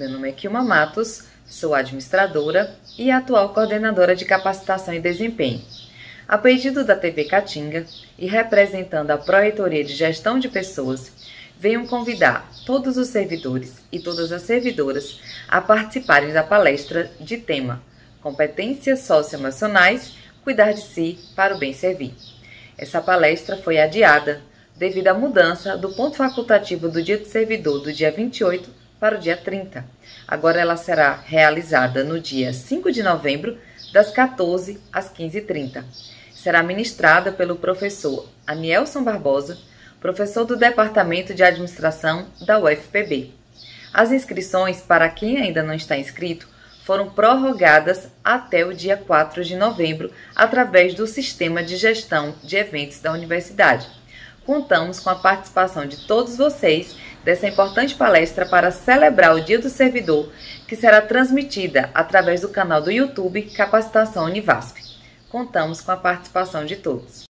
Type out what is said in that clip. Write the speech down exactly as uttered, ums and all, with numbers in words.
Meu nome é Kilma Matos, sou administradora e atual coordenadora de capacitação e desempenho. A pedido da T V Caatinga e representando a Pró-reitoria de Gestão de Pessoas, venho convidar todos os servidores e todas as servidoras a participarem da palestra de tema Competências Socioemocionais, Cuidar de Si para o Bem Servir. Essa palestra foi adiada devido à mudança do ponto facultativo do Dia do Servidor do dia vinte e oito para o dia trinta. Agora ela será realizada no dia cinco de novembro, das quatorze às quinze e trinta. Será ministrada pelo professor Anielson Barbosa, professor do Departamento de Administração da U F P B. As inscrições, para quem ainda não está inscrito, foram prorrogadas até o dia quatro de novembro, através do Sistema de Gestão de Eventos da Universidade. Contamos com a participação de todos vocês dessa importante palestra para celebrar o Dia do Servidor, que será transmitida através do canal do YouTube Capacitação Univasf. Contamos com a participação de todos.